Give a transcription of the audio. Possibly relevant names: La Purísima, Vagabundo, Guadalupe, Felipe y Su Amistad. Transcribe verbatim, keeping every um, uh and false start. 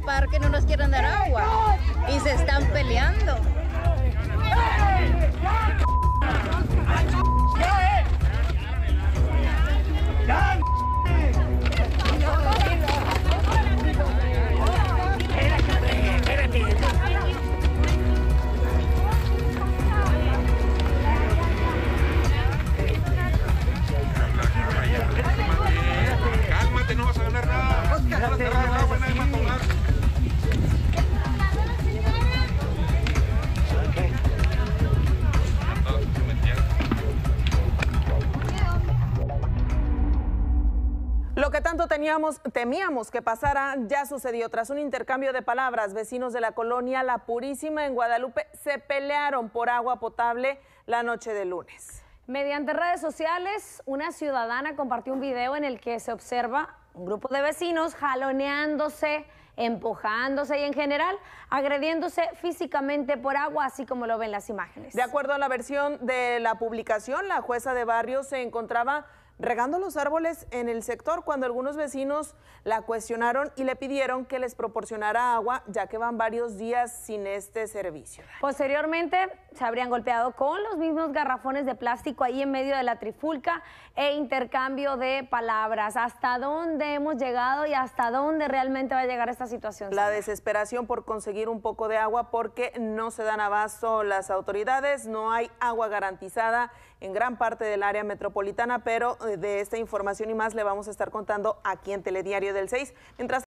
del parque no nos quieren dar agua y se están peleando. Lo que tanto teníamos, temíamos que pasara ya sucedió. Tras un intercambio de palabras, vecinos de la colonia La Purísima en Guadalupe se pelearon por agua potable la noche de lunes. Mediante redes sociales, una ciudadana compartió un video en el que se observa un grupo de vecinos jaloneándose, empujándose y en general agrediéndose físicamente por agua, así como lo ven las imágenes. De acuerdo a la versión de la publicación, la jueza de barrio se encontraba regando los árboles en el sector cuando algunos vecinos la cuestionaron y le pidieron que les proporcionara agua, ya que van varios días sin este servicio. Posteriormente se habrían golpeado con los mismos garrafones de plástico ahí en medio de la trifulca e intercambio de palabras. ¿Hasta dónde hemos llegado y hasta dónde realmente va a llegar esta situación? La desesperación por conseguir un poco de agua porque no se dan abasto las autoridades, no hay agua garantizada en gran parte del área metropolitana, pero de esta información y más le vamos a estar contando aquí en Telediario del seis. Mientras